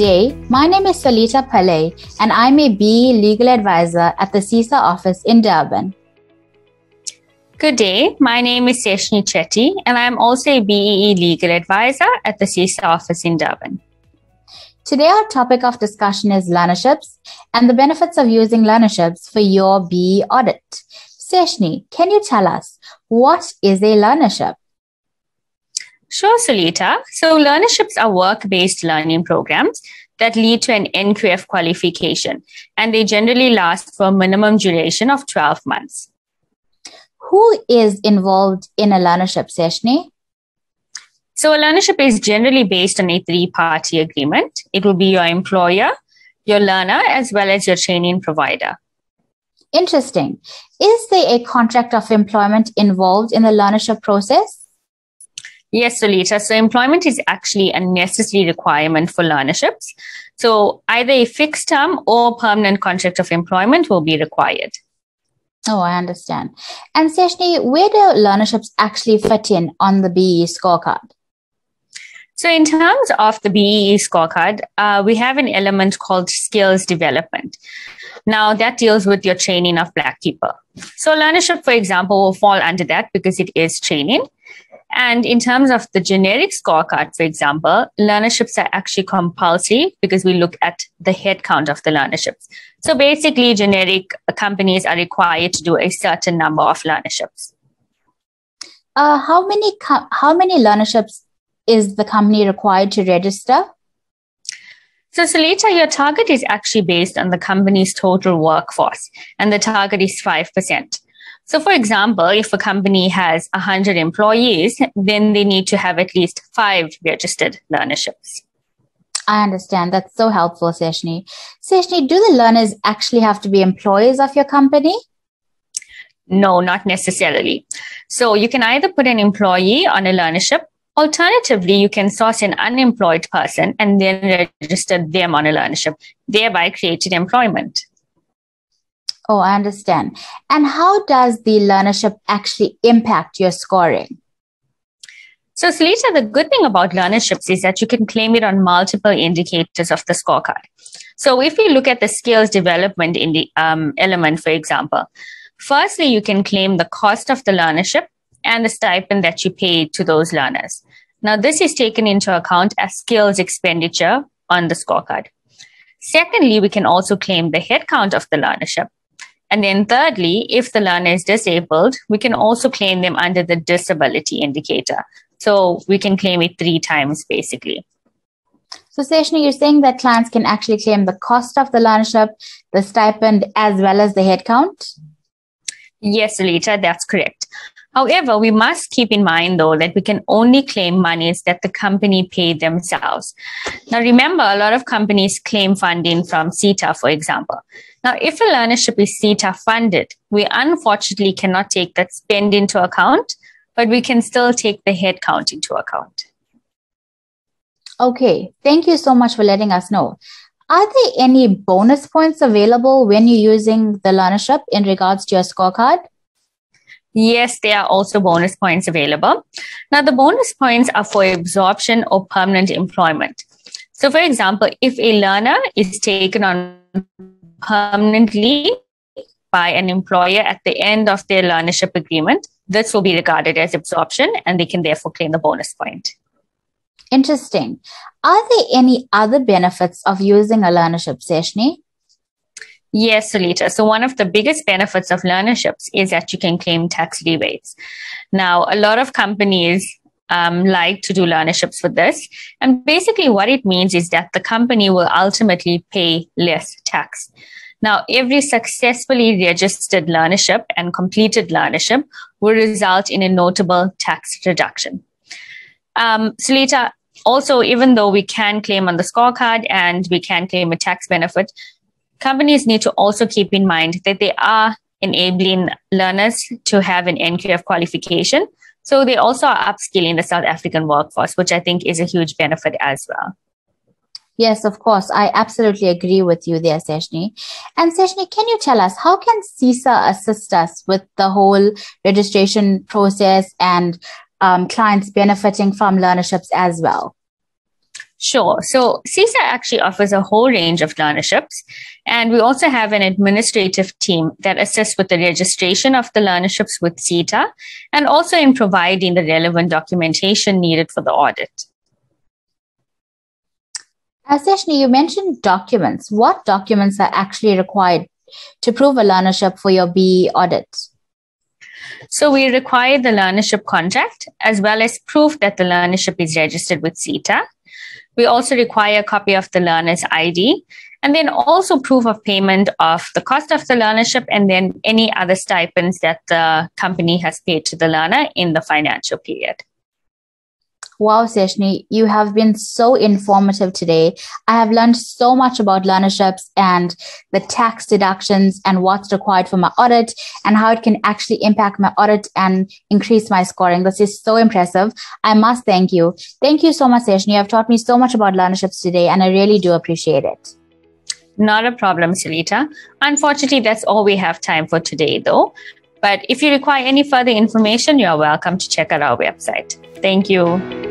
day, my name is Solita Pillay and I'm a BEE Legal Advisor at the SEESA office in Durban. Good day, my name is Seshni Chetty and I'm also a BEE Legal Advisor at the SEESA office in Durban. Today our topic of discussion is learnerships and the benefits of using learnerships for your BEE audit. Seshni, can you tell us what is a learnership? Sure, Solita. So learnerships are work-based learning programs that lead to an NQF qualification, and they generally last for a minimum duration of 12 months. Who is involved in a learnership, Seshni? So a learnership is generally based on a three-party agreement. It will be your employer, your learner, as well as your training provider. Interesting. Is there a contract of employment involved in the learnership process? Yes, Solita. So employment is actually a necessary requirement for learnerships. So either a fixed term or permanent contract of employment will be required. Oh, I understand. And Seshni, where do learnerships actually fit in on the BEE scorecard? So in terms of the BEE scorecard, we have an element called skills development. Now that deals with your training of Black people. So learnership, for example, will fall under that because it is training. And in terms of the generic scorecard, for example, learnerships are actually compulsory because we look at the headcount of the learnerships. So basically, generic companies are required to do a certain number of learnerships. How many learnerships is the company required to register? So Solita, your target is actually based on the company's total workforce, and the target is 5%. So, for example, if a company has 100 employees, then they need to have at least 5 registered learnerships. I understand. That's so helpful, Seshni. Seshni, do the learners actually have to be employees of your company? No, not necessarily. So you can either put an employee on a learnership. Alternatively, you can source an unemployed person and then register them on a learnership, thereby creating employment. Oh, I understand. And how does the learnership actually impact your scoring? So, Solita, the good thing about learnerships is that you can claim it on multiple indicators of the scorecard. So, if you look at the skills development in the element, for example, firstly, you can claim the cost of the learnership and the stipend that you pay to those learners. Now, this is taken into account as skills expenditure on the scorecard. Secondly, we can also claim the headcount of the learnership. And then thirdly, if the learner is disabled, we can also claim them under the disability indicator. So we can claim it 3 times, basically. So Seshni, you're saying that clients can actually claim the cost of the learnership, the stipend, as well as the headcount? Yes, Solita, that's correct. However, we must keep in mind, though, that we can only claim monies that the company paid themselves. Now, remember, a lot of companies claim funding from SETA, for example. Now, if a learnership is SETA funded, we unfortunately cannot take that spend into account, but we can still take the headcount into account. Okay, thank you so much for letting us know. Are there any bonus points available when you're using the learnership in regards to your scorecard? Yes, there are also bonus points available. Now, the bonus points are for absorption or permanent employment. So, for example, if a learner is taken on permanently by an employer at the end of their learnership agreement, this will be regarded as absorption and they can therefore claim the bonus point. Interesting. Are there any other benefits of using a learnership, Seshni? Yes, Solita. So one of the biggest benefits of learnerships is that you can claim tax rebates. Now, a lot of companies like to do learnerships for this. And basically what it means is that the company will ultimately pay less tax. Now, every successfully registered learnership and completed learnership will result in a notable tax reduction. Solita, also, even though we can claim on the scorecard and we can claim a tax benefit, companies need to also keep in mind that they are enabling learners to have an NQF qualification. So they also are upskilling the South African workforce, which I think is a huge benefit as well. Yes, of course. I absolutely agree with you there, Seshni. And Seshni, can you tell us how can SEESA assist us with the whole registration process and clients benefiting from learnerships as well? Sure. So SEESA actually offers a whole range of learnerships, and we also have an administrative team that assists with the registration of the learnerships with SETA and also in providing the relevant documentation needed for the audit. Seshni, you mentioned documents. What documents are actually required to prove a learnership for your BEE audit? So we require the learnership contract as well as proof that the learnership is registered with SETA. We also require a copy of the learner's ID and then also proof of payment of the cost of the learnership and then any other stipends that the company has paid to the learner in the financial period. Wow, Seshni, you have been so informative today. I have learned so much about learnerships and the tax deductions and what's required for my audit and how it can actually impact my audit and increase my scoring. This is so impressive. I must thank you. Thank you so much, Seshni. You have taught me so much about learnerships today, and I really do appreciate it. Not a problem, Solita. Unfortunately, that's all we have time for today, though. But if you require any further information, you are welcome to check out our website. Thank you.